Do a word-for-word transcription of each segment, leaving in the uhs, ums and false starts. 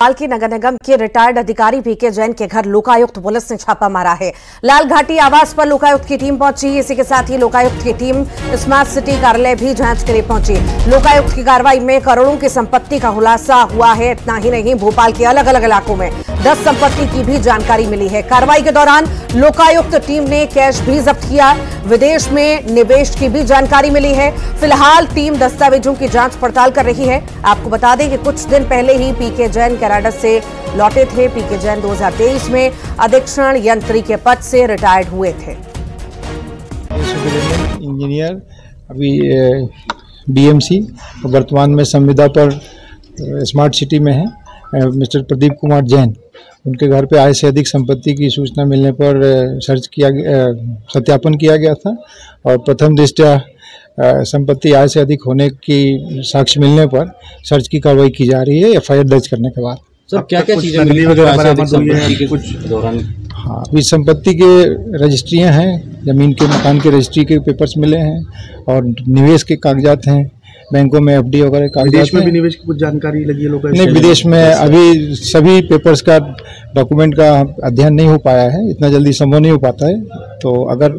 भोपाल की नगर निगम के रिटायर्ड अधिकारी पीके जैन के घर लोकायुक्त पुलिस ने छापा मारा है। लाल घाटी आवास पर लोकायुक्त की टीम पहुंची। इसी के साथ ही लोकायुक्त की टीम स्मार्ट सिटी कार्यालय भी जांच के लिए पहुंची। लोकायुक्त की कार्रवाई में करोड़ों की संपत्ति का खुलासा हुआ है। इतना ही नहीं, भोपाल के अलग अलग इलाकों में दस संपत्ति की भी जानकारी मिली है। कार्रवाई के दौरान लोकायुक्त टीम ने कैश भी जब्त किया। विदेश में निवेश की भी जानकारी मिली है। फिलहाल टीम दस्तावेजों की जांच पड़ताल कर रही है। आपको बता दें कि कुछ दिन पहले ही पीके जैन कनाडा से लौटे थे। पीके जैन दो हज़ार तेईस में अधीक्षण यंत्री के पद से रिटायर्ड हुए थे। इंजीनियर अभी बीएमसी, वर्तमान में संविदा पर स्मार्ट सिटी में है। मिस्टर प्रदीप कुमार जैन, उनके घर पे आय से अधिक संपत्ति की सूचना मिलने पर सर्च किया सत्यापन किया गया था और प्रथम दृष्टया संपत्ति आय से अधिक होने की साक्ष्य मिलने पर सर्च की कार्रवाई की जा रही है। एफआईआर दर्ज करने के बाद सर क्या क्या चीजें मिली वगैरह कुछ दौरान? हाँ, अभी संपत्ति के रजिस्ट्रियां हैं, जमीन के मकान के रजिस्ट्री के पेपर्स मिले हैं और निवेश के कागजात हैं, बैंकों में एफडी वगैरह कागजात। विदेश में भी निवेश की कुछ जानकारी लगी है लोगों को? नहीं, विदेश में अभी सभी पेपर्स का डॉक्यूमेंट का अध्ययन नहीं हो पाया है, इतना जल्दी संभव नहीं हो पाता है, तो अगर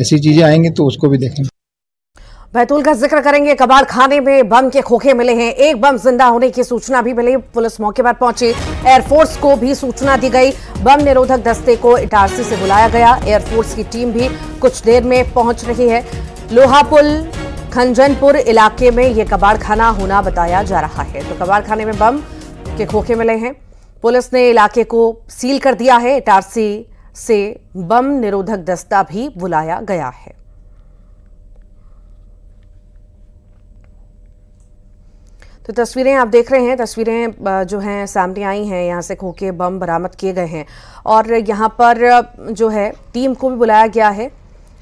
ऐसी चीजें आएंगी तो उसको भी देखेंगे। बैतूल का जिक्र करेंगे। कबाड़ खाने में बम के खोखे मिले हैं। एक बम जिंदा होने की सूचना भी मिली। पुलिस मौके पर पहुंची। एयरफोर्स को भी सूचना दी गई। बम निरोधक दस्ते को इटारसी से बुलाया गया। एयरफोर्स की टीम भी कुछ देर में पहुंच रही है। लोहापुल खंजनपुर इलाके में यह कबाड़ खाना होना बताया जा रहा है। तो कबाड़ खाने में बम के खोखे मिले हैं। पुलिस ने इलाके को सील कर दिया है। इटारसी से बम निरोधक दस्ता भी बुलाया गया है। तो तस्वीरें आप देख रहे हैं, तस्वीरें जो हैं सामने आई हैं। यहाँ से खोके बम बरामद किए गए हैं और यहाँ पर जो है टीम को भी बुलाया गया है।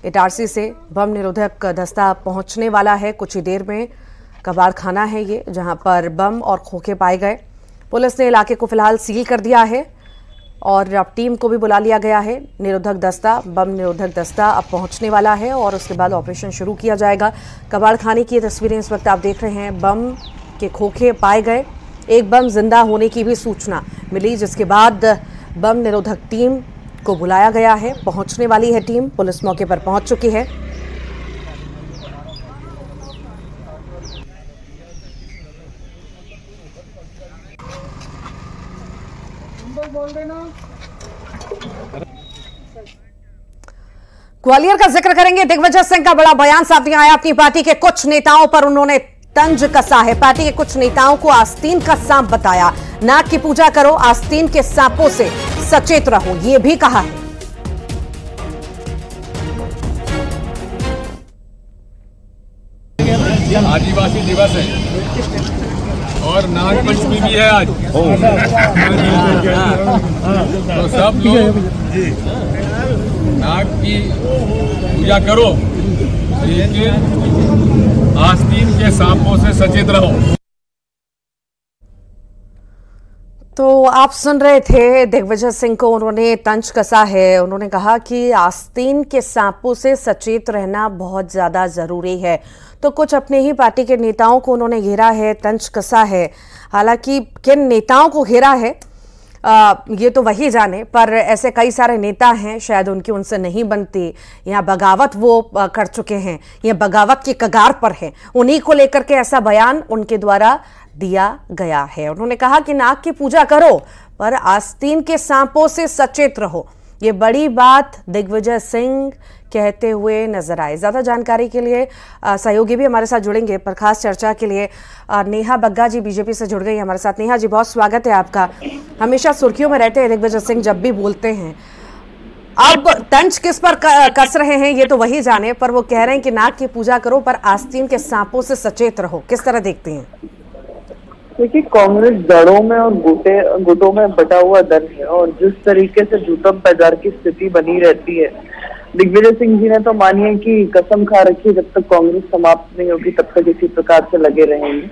इटारसी से बम निरोधक दस्ता पहुँचने वाला है कुछ ही देर में। कबाड़ खाना है ये, जहाँ पर बम और खोखे पाए गए। पुलिस ने इलाके को फिलहाल सील कर दिया है और अब टीम को भी बुला लिया गया है। निरोधक दस्ता, बम निरोधक दस्ता अब पहुंचने वाला है और उसके बाद ऑपरेशन शुरू किया जाएगा। कबाड़ खाने की तस्वीरें इस वक्त आप देख रहे हैं। बम के खोखे पाए गए। एक बम जिंदा होने की भी सूचना मिली, जिसके बाद बम निरोधक टीम को बुलाया गया है। पहुंचने वाली है टीम। पुलिस मौके पर पहुंच चुकी है। ग्वालियर का जिक्र करेंगे। दिग्विजय सिंह का बड़ा बयान सामने आया। अपनी पार्टी के कुछ नेताओं पर उन्होंने तंज कसा है। पार्टी के कुछ नेताओं को आस्तीन का सांप बताया। नाग की पूजा करो, आस्तीन के सांपों से सचेत रहो, ये भी कहा है। आदिवासी दिवस है और नाग पंचमी भी है आज, तो सब लोग नाग की पूजा करो, लेकिन आस्तीन के सांपों से सचेत रहो। तो आप सुन रहे थे दिग्विजय सिंह को, उन्होंने तंज कसा है। उन्होंने कहा कि आस्तीन के सांपों से सचेत रहना बहुत ज़्यादा ज़रूरी है। तो कुछ अपने ही पार्टी के नेताओं को उन्होंने घेरा है, तंज कसा है। हालांकि किन नेताओं को घेरा है आ, ये तो वही जाने, पर ऐसे कई सारे नेता हैं, शायद उनकी उनसे नहीं बनती। यहाँ बगावत वो आ, कर चुके हैं, यह बगावत की कगार पर है। उन्हीं को लेकर के ऐसा बयान उनके द्वारा दिया गया है। उन्होंने कहा कि नाग की पूजा करो पर आस्तीन के सांपों से सचेत रहो, ये बड़ी बात दिग्विजय सिंह कहते हुए नजर आए। ज़्यादा जानकारी के लिए आ, सहयोगी भी हमारे साथ जुड़ेंगे, पर खास चर्चा के लिए आ, नेहा बग्गा जी बीजेपी से जुड़ गई हमारे साथ। नेहा जी, बहुत स्वागत है आपका। हमेशा सुर्खियों में रहते हैं दिग्विजय सिंह जब भी बोलते हैं। अब तंज किस पर कस रहे हैं ये तो वही जाने, पर वो कह रहे हैं कि नाग की पूजा करो पर आस्तीन के सांपों से सचेत रहो। किस तरह देखते हैं? देखिए, कांग्रेस दड़ों में और गुटे गुटों में बटा हुआ दल है और जिस तरीके से झूठम पैदार की स्थिति बनी रहती है, दिग्विजय सिंह जी ने तो मानिए कि कसम खा रखी है जब तक कांग्रेस समाप्त नहीं होगी तब तक इसी प्रकार से लगे रहेंगे।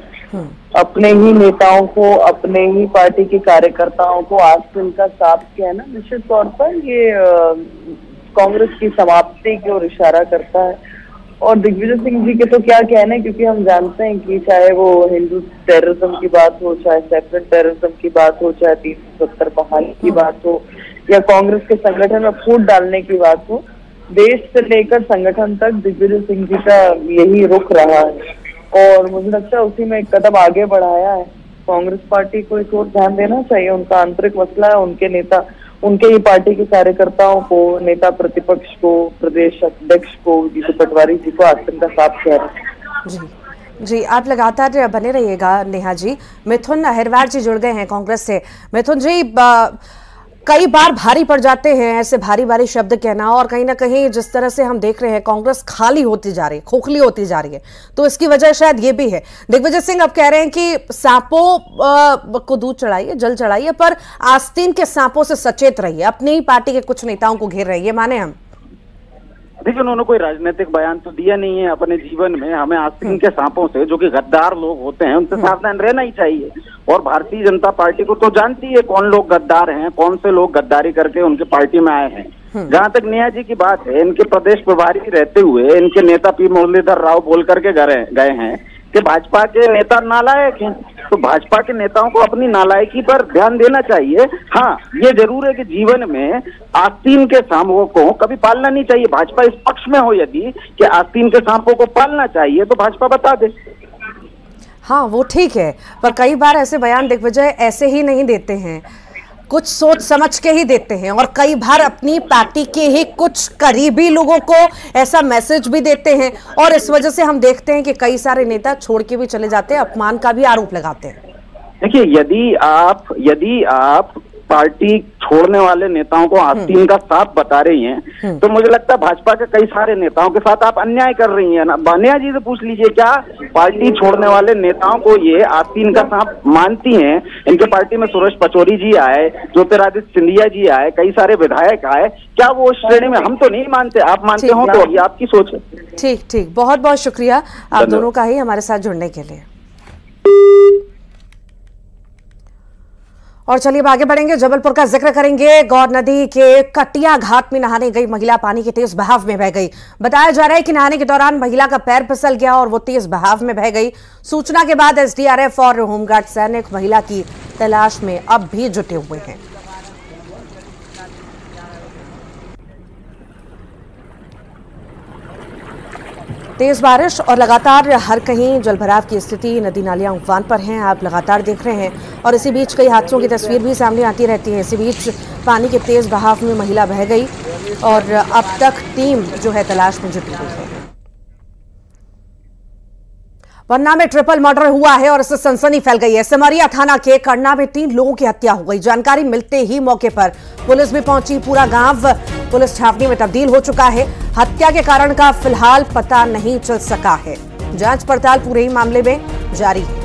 अपने ही नेताओं को, अपने ही पार्टी के कार्यकर्ताओं को आस्तीन का सांप कहना निश्चित तौर पर ये कांग्रेस की समाप्ति की ओर इशारा करता है और दिग्विजय सिंह जी के तो क्या कहने, क्योंकि हम जानते हैं कि चाहे वो हिंदू टेररिज्म की बात हो, चाहे सेपरेट टेररिज्म की बात हो, चाहे तीन सौ सत्तर बहाली की बात हो, या कांग्रेस के संगठन में फूट डालने की बात हो, देश से लेकर संगठन तक दिग्विजय सिंह जी का यही रुख रहा है। और मुझे लगता है उसी में एक कदम आगे बढ़ाया है। कांग्रेस पार्टी को इस ओर ध्यान देना चाहिए, उनका आंतरिक मसला है, उनके नेता, उनके ही पार्टी के कार्यकर्ताओं को, नेता प्रतिपक्ष को, प्रदेश अध्यक्ष को, जीतू पटवारी जी को आसन का साफ चेहरा। जी जी आप लगातार बने रहिएगा नेहा जी। मिथुन अहिरवार जी जुड़ गए हैं कांग्रेस से। मिथुन जी, कई बार भारी पड़ जाते हैं ऐसे भारी भारी शब्द कहना, और कहीं ना कहीं जिस तरह से हम देख रहे हैं कांग्रेस खाली होती जा रही है, खोखली होती जा रही है, तो इसकी वजह शायद ये भी है। दिग्विजय सिंह अब कह रहे हैं कि सांपों को दूध चढ़ाइए, जल चढ़ाइए, पर आस्तीन के सांपों से सचेत रहिए, अपनी पार्टी के कुछ नेताओं को घेर रही है। माने हम देखिए, उन्होंने कोई राजनीतिक बयान तो दिया नहीं है। अपने जीवन में हमें आस्तीन के सांपों से, जो कि गद्दार लोग होते हैं, उनसे सावधान रहना ही चाहिए। और भारतीय जनता पार्टी को तो जानती है कौन लोग गद्दार हैं, कौन से लोग गद्दारी करके उनके पार्टी में आए हैं। जहां तक नेहा जी की बात है, इनके प्रदेश प्रभारी रहते हुए इनके नेता पी मुरलीधर राव बोल करके गए हैं कि भाजपा के नेता नालायक हैं। तो भाजपा के नेताओं को अपनी नालायकी पर ध्यान देना चाहिए। हाँ, ये जरूर है कि जीवन में आस्तीन के सांपों को कभी पालना नहीं चाहिए। भाजपा इस पक्ष में हो यदि कि आस्तीन के सांपों को पालना चाहिए तो भाजपा बता दे। हाँ, वो ठीक है, पर कई बार ऐसे बयान दिग्विजय ऐसे ही नहीं देते हैं, कुछ सोच समझ के ही देते हैं, और कई बार अपनी पार्टी के ही कुछ करीबी लोगों को ऐसा मैसेज भी देते हैं, और इस वजह से हम देखते हैं कि कई सारे नेता छोड़ के भी चले जाते हैं, अपमान का भी आरोप लगाते हैं। देखिए, यदि आप यदि आप पार्टी छोड़ने वाले नेताओं को आस्तीन का सांप बता रही हैं, तो मुझे लगता है भाजपा के कई सारे नेताओं के साथ आप अन्याय कर रही हैं। नेहा जी से पूछ लीजिए, क्या पार्टी छोड़ने वाले नेताओं को ये आस्तीन का सांप मानती हैं? इनके पार्टी में सुरेश पचौरी जी आए, ज्योतिरादित्य सिंधिया जी आए, कई सारे विधायक आए, क्या वो उस श्रेणी में? हम तो नहीं मानते, आप मानते हो तो ये आपकी सोच है। ठीक ठीक, बहुत बहुत शुक्रिया आप दोनों का ही हमारे साथ जुड़ने के लिए। और चलिए आगे बढ़ेंगे, जबलपुर का जिक्र करेंगे। गौर नदी के कटिया घाट में नहाने गई महिला पानी के तेज बहाव में बह गई। बताया जा रहा है कि नहाने के दौरान महिला का पैर फिसल गया और वो तेज बहाव में बह गई। सूचना के बाद एसडीआरएफ और होमगार्ड सैनिक महिला की तलाश में अब भी जुटे हुए हैं। तेज बारिश और लगातार हर कहीं जलभराव की स्थिति, नदी नालियां उफान पर हैं, आप लगातार देख रहे हैं। और इसी बीच कई हादसों की तस्वीर भी सामने आती रहती है। इसी बीच पानी के तेज बहाव में महिला बह गई और अब तक टीम जो है तलाश में जुटी हुई है। पन्ना में ट्रिपल मर्डर हुआ है और इससे सनसनी फैल गई है। सिमरिया थाना के करना में तीन लोगों की हत्या हो गई। जानकारी मिलते ही मौके पर पुलिस भी पहुंची, पूरा गांव पुलिस छावनी में तब्दील हो चुका है। हत्या के कारण का फिलहाल पता नहीं चल सका है। जांच पड़ताल पूरे ही मामले में जारी है।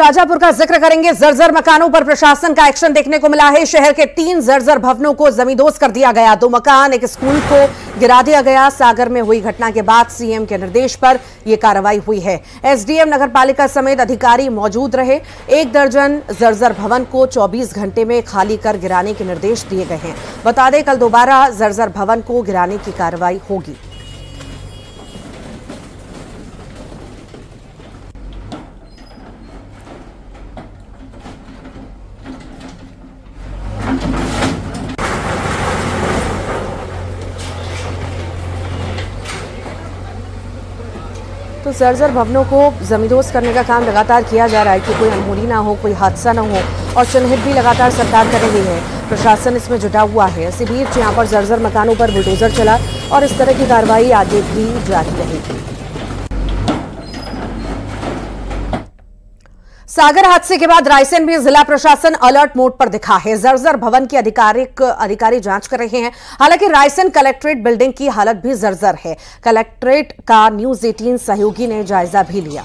शाजापुर का जिक्र करेंगे। जर्जर मकानों पर प्रशासन का एक्शन देखने को मिला है। शहर के तीन जर्जर भवनों को जमींदोज कर दिया गया। दो मकान, एक स्कूल को गिरा दिया गया। सागर में हुई घटना के बाद सीएम के निर्देश पर यह कार्रवाई हुई है। एसडीएम, नगरपालिका समेत अधिकारी मौजूद रहे। एक दर्जन जर्जर भवन को चौबीस घंटे में खाली कर गिराने के निर्देश दिए गए हैं। बता दें, कल दोबारा जर्जर भवन को गिराने की कार्रवाई होगी। जर्जर भवनों को जमींदोज करने का काम लगातार किया जा रहा है कि कोई अनहोनी ना हो, कोई हादसा ना हो, और चिन्हित भी लगातार सरकार कर रही है, प्रशासन इसमें जुटा हुआ है। इसी बीच यहाँ पर जर्जर मकानों पर बुलडोजर चला और इस तरह की कार्रवाई आगे भी जारी रहेगी। सागर हादसे के बाद रायसेन में जिला प्रशासन अलर्ट मोड पर दिखा है। जर्जर भवन की आधिकारिक अधिकारी जांच कर रहे हैं। हालांकि रायसेन कलेक्ट्रेट बिल्डिंग की हालत भी जर्जर है। कलेक्ट्रेट का न्यूज एटीन सहयोगी ने जायजा भी लिया।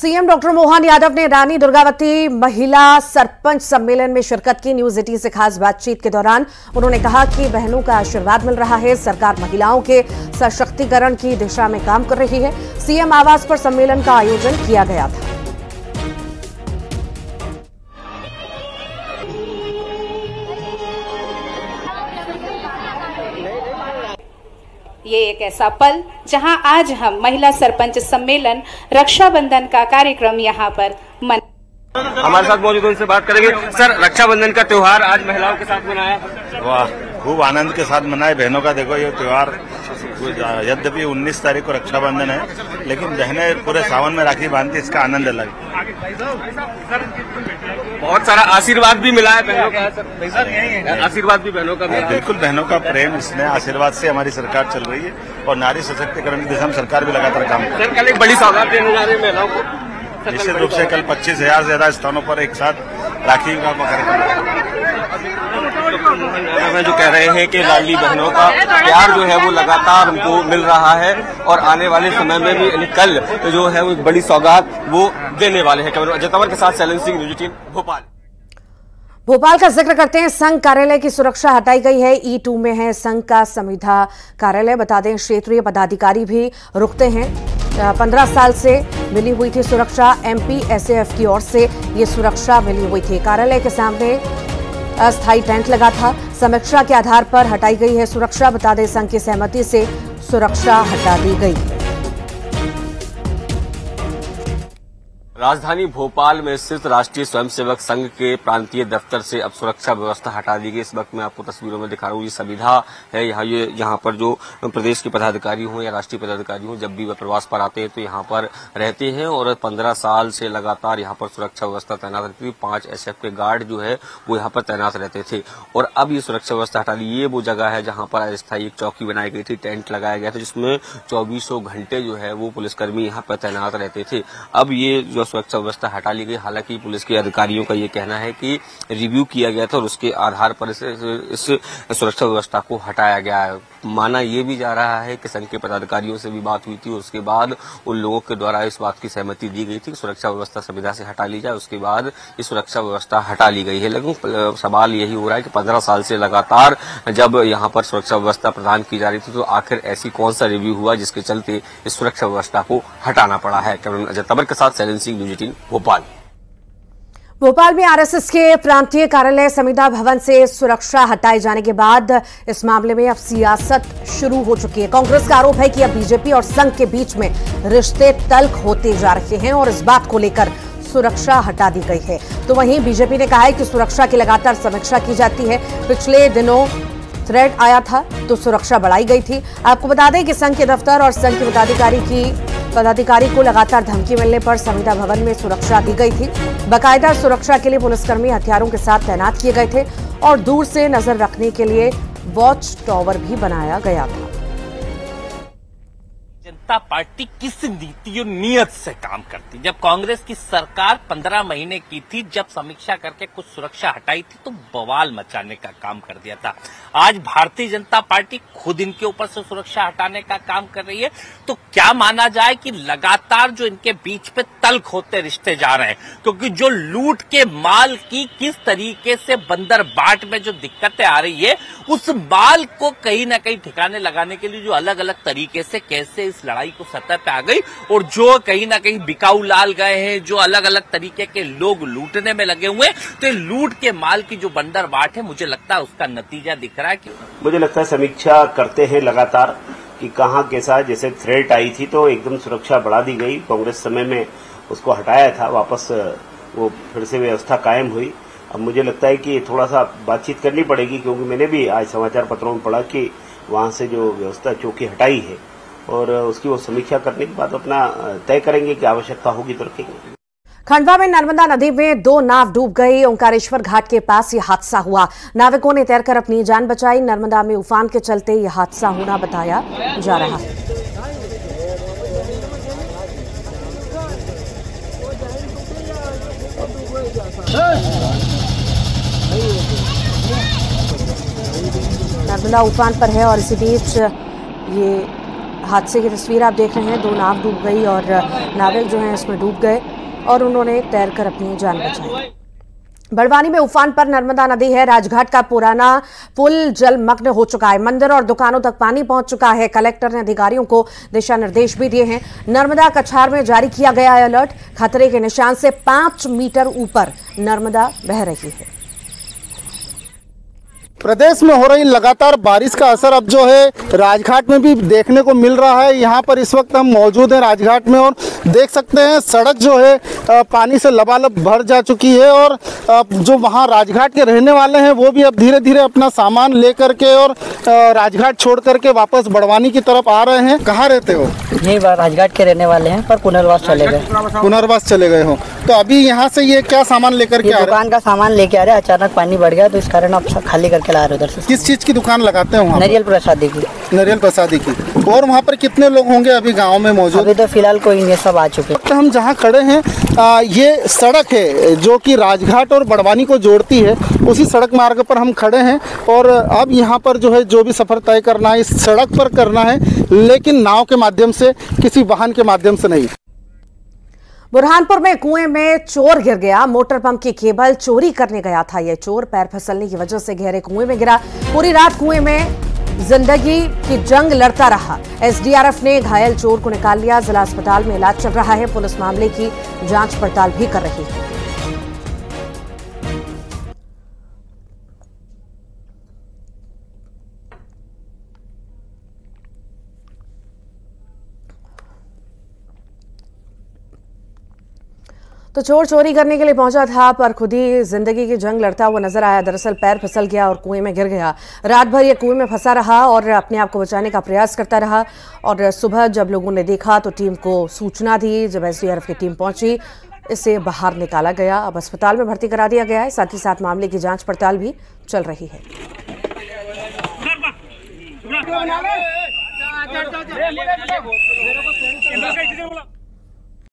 सीएम डॉक्टर मोहन यादव ने रानी दुर्गावती महिला सरपंच सम्मेलन में शिरकत की। न्यूज एटीन से खास बातचीत के दौरान उन्होंने कहा कि बहनों का आशीर्वाद मिल रहा है, सरकार महिलाओं के सशक्तिकरण की दिशा में काम कर रही है। सीएम आवास पर सम्मेलन का आयोजन किया गया था। ये एक ऐसा पल जहां आज हम महिला सरपंच सम्मेलन रक्षाबंधन का कार्यक्रम यहां पर मन हमारे साथ मौजूद उनसे बात करेंगे। सर, रक्षाबंधन का त्योहार आज महिलाओं के साथ मनाया, वाह, खूब आनंद के साथ मनाए बहनों का। देखो ये त्योहार यद्यपि उन्नीस तारीख को रक्षाबंधन है, लेकिन बहनें पूरे सावन में राखी बांधती, इसका आनंद अलग। बहुत सारा आशीर्वाद भी मिला है बहनों का, आशीर्वाद भी बहनों का मिला। बिल्कुल, बहनों का प्रेम, स्नेह, आशीर्वाद से हमारी सरकार चल रही है और नारी सशक्तिकरण की दिशा में सरकार भी लगातार काम कर रही है। कल एक बड़ी सौगात देने जा रही है महिलाओं को, निश्चित रूप से कल पच्चीस हजार से ज्यादा स्थानों पर एक साथ राखी का में जो कह रहे हैं कि लाडली बहनों का प्यार जो है वो लगातार उनको मिल रहा है और आने वाले समय में भी कल जो है वो बड़ी सौगात वो देने वाले हैं। अजय तंवर के साथ शैलेंद्र सिंह, न्यूज़ एटीन भोपाल। भोपाल का जिक्र करते हैं। संघ कार्यालय की सुरक्षा हटाई गई है, ई टू में है संघ का संविधा कार्यालय। बता दें क्षेत्रीय पदाधिकारी भी रुकते हैं। पंद्रह साल से मिली हुई थी सुरक्षा, एमपी एसएएफ की ओर से ये सुरक्षा मिली हुई थी। कार्यालय के सामने अस्थायी टेंट लगा था, समीक्षा के आधार पर हटाई गई है सुरक्षा। बता दें संघ की सहमति से सुरक्षा हटा दी गई। राजधानी भोपाल में स्थित राष्ट्रीय स्वयंसेवक संघ के प्रांतीय दफ्तर से अब सुरक्षा व्यवस्था हटा दी गई। इस वक्त मैं आपको तस्वीरों में दिखा रहा हूँ, ये संविधा है। यहाँ ये यहाँ पर जो प्रदेश के पदाधिकारी हों या राष्ट्रीय पदाधिकारी हों, जब भी वह प्रवास पर आते हैं तो यहाँ पर रहते हैं और पंद्रह साल से लगातार यहाँ पर सुरक्षा व्यवस्था तैनात रहती थी। पांच एस एफ के गार्ड जो है वो यहाँ पर तैनात रहते थे और अब ये सुरक्षा व्यवस्था हटा दी। ये वो जगह है जहाँ पर अस्थायी एक चौकी बनाई गई थी, टेंट लगाया गया था, जिसमें चौबीसों घंटे जो है वो पुलिसकर्मी यहाँ पर तैनात रहते थे। अब ये सुरक्षा व्यवस्था हटा ली गई। हालांकि पुलिस के अधिकारियों का ये कहना है कि रिव्यू किया गया था और उसके आधार पर इस, इस सुरक्षा व्यवस्था को हटाया गया है। माना ये भी जा रहा है कि संघ के पदाधिकारियों से भी बात हुई थी, उसके बाद उन लोगों के द्वारा इस बात की सहमति दी गई थी कि सुरक्षा व्यवस्था संविधा से हटा ली जाए, उसके बाद ये सुरक्षा व्यवस्था हटा ली गई है। लेकिन सवाल यही हो रहा है कि पंद्रह साल से लगातार जब यहाँ पर सुरक्षा व्यवस्था प्रदान की जा रही थी तो आखिर ऐसी कौन सा रिव्यू हुआ जिसके चलते इस सुरक्षा व्यवस्था को हटाना पड़ा है। कैमरा अजय तबर के साथ शैलेंद्र सिंह, न्यूज़ एटीन भोपाल। भोपाल में आरएसएस के प्रांतीय कार्यालय संविधा भवन से सुरक्षा हटाए जाने के बाद इस मामले में अब सियासत शुरू हो चुकी है। कांग्रेस का आरोप है कि अब बीजेपी और संघ के बीच में रिश्ते तल्ख होते जा रहे हैं और इस बात को लेकर सुरक्षा हटा दी गई है। तो वहीं बीजेपी ने कहा है कि सुरक्षा की लगातार समीक्षा की जाती है। पिछले दिनों थ्रेट आया था तो सुरक्षा बढ़ाई गई थी। आपको बता दें कि संघ के दफ्तर और संघ के पदाधिकारी की पदाधिकारी को लगातार धमकी मिलने पर संविधा भवन में सुरक्षा दी गई थी। बाकायदा सुरक्षा के लिए पुलिसकर्मी हथियारों के साथ तैनात किए गए थे और दूर से नजर रखने के लिए वॉच टावर भी बनाया गया था। जनता पार्टी किस नीति और नियत से काम करती? जब कांग्रेस की सरकार पंद्रह महीने की थी, जब समीक्षा करके कुछ सुरक्षा हटाई थी तो बवाल मचाने का काम कर दिया था। आज भारतीय जनता पार्टी खुद इनके ऊपर से सुरक्षा हटाने का काम कर रही है। तो क्या माना जाए कि लगातार जो इनके बीच पे तल्ख होते रिश्ते जा रहे हैं, क्योंकि जो लूट के माल की किस तरीके से बंदर बाट में जो दिक्कतें आ रही है, उस माल को कहीं ना कहीं ठिकाने लगाने के लिए जो अलग अलग तरीके से कैसे इस लड़ाई को सतह पे आ गई और जो कहीं ना कहीं बिकाऊ लाल गए हैं, जो अलग अलग तरीके के लोग लूटने में लगे हुए, तो लूट के माल की जो बंदर बाट है, मुझे लगता है उसका नतीजा दिख रहा है। कि मुझे लगता है समीक्षा करते हैं लगातार कि कहां कैसा, जैसे थ्रेट आई थी तो एकदम सुरक्षा बढ़ा दी गई। कांग्रेस समय में उसको हटाया था, वापस वो फिर से व्यवस्था कायम हुई। अब मुझे लगता है कि थोड़ा सा बातचीत करनी पड़ेगी, क्योंकि मैंने भी आज समाचार पत्रों में पढ़ा कि वहां से जो व्यवस्था चौकी हटाई है और उसकी वो समीक्षा करने के बाद अपना तय करेंगे कि आवश्यकता होगी तो रखेंगे। खंडवा में नर्मदा नदी में दो नाव डूब गई। ओंकारेश्वर घाट के पास ये हादसा हुआ। नाविकों ने तैरकर अपनी जान बचाई। नर्मदा में उफान के चलते ये हादसा होना बताया जा रहा है। नर्मदा उफान पर है और इसी बीच ये हादसे की तस्वीर आप देख रहे हैं। दो नाव डूब गई और नाविक जो हैं इसमें डूब गए और उन्होंने तैरकर अपनी जान बचाई। बड़वानी में उफान पर नर्मदा नदी है। राजघाट का पुराना पुल जलमग्न हो चुका है। मंदिर और दुकानों तक पानी पहुंच चुका है। कलेक्टर ने अधिकारियों को दिशा निर्देश भी दिए हैं। नर्मदा कछार में जारी किया गया है अलर्ट। खतरे के निशान से पांच मीटर ऊपर नर्मदा बह रही है। प्रदेश में हो रही लगातार बारिश का असर अब जो है राजघाट में भी देखने को मिल रहा है। यहाँ पर इस वक्त हम मौजूद हैं राजघाट में और देख सकते हैं सड़क जो है पानी से लबालब भर जा चुकी है और जो वहाँ राजघाट के रहने वाले हैं वो भी अब धीरे धीरे अपना सामान ले करके और राजघाट छोड़ करके वापस बड़वानी की तरफ आ रहे हैं। कहाँ रहते हो? यही राजघाट के रहने वाले हैं पर पुनर्वास चले गए। पुनर्वास चले गए हो तो अभी यहाँ से ये क्या सामान लेकर के आ रहे हैं? दुकान का सामान लेके आ रहे हैं। अचानक पानी बढ़ गया तो इस कारण आप खाली करके ला रहे हो। उधर से किस चीज़ की दुकान लगाते हैं? नारियल प्रसादी की। नारियल प्रसादी की। और वहाँ पर कितने लोग होंगे अभी गांव में मौजूद? अभी तो फिलहाल कोई नहीं, सब आ चुके। तो हम जहाँ खड़े हैं आ, ये सड़क है जो कि राजघाट और बड़वानी को जोड़ती है। उसी सड़क मार्ग पर हम खड़े हैं और अब यहाँ पर जो है जो भी सफ़र तय करना है इस सड़क पर करना है, लेकिन नाव के माध्यम से, किसी वाहन के माध्यम से नहीं। बुरहानपुर में कुएं में चोर गिर गया। मोटर पंप की केबल चोरी करने गया था यह चोर। पैर फिसलने की वजह से गहरे कुएं में गिरा। पूरी रात कुएं में जिंदगी की जंग लड़ता रहा। एसडीआरएफ ने घायल चोर को निकाल लिया। जिला अस्पताल में इलाज चल रहा है। पुलिस मामले की जांच पड़ताल भी कर रही है। तो चोर चोरी करने के लिए पहुंचा था पर खुद ही जिंदगी की जंग लड़ता हुआ नजर आया। दरअसल पैर फिसल गया और कुएं में गिर गया। रात भर यह कुएं में फंसा रहा और अपने आप को बचाने का प्रयास करता रहा और सुबह जब लोगों ने देखा तो टीम को सूचना दी। जब एसडीआरएफ की टीम पहुंची इसे बाहर निकाला गया। अब अस्पताल में भर्ती करा दिया गया है। साथ ही साथ मामले की जाँच पड़ताल भी चल रही है।